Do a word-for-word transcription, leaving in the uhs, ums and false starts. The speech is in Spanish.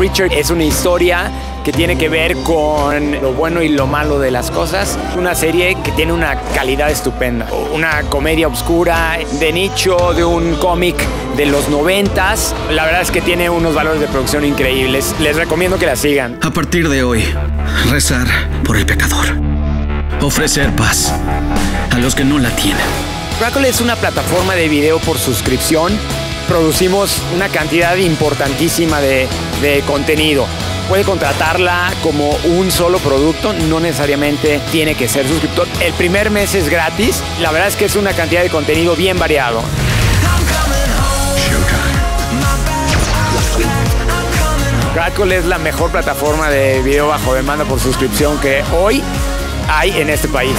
Richard es una historia que tiene que ver con lo bueno y lo malo de las cosas. Una serie que tiene una calidad estupenda. Una comedia oscura, de nicho, de un cómic de los noventas. La verdad es que tiene unos valores de producción increíbles. Les recomiendo que la sigan. A partir de hoy, rezar por el pecador. Ofrecer paz a los que no la tienen. Crackle es una plataforma de video por suscripción. Producimos una cantidad importantísima de, de contenido. Puede contratarla como un solo producto, no necesariamente tiene que ser suscriptor. El primer mes es gratis. La verdad es que es una cantidad de contenido bien variado. Crackle es la mejor plataforma de video bajo demanda por suscripción que hoy hay en este país.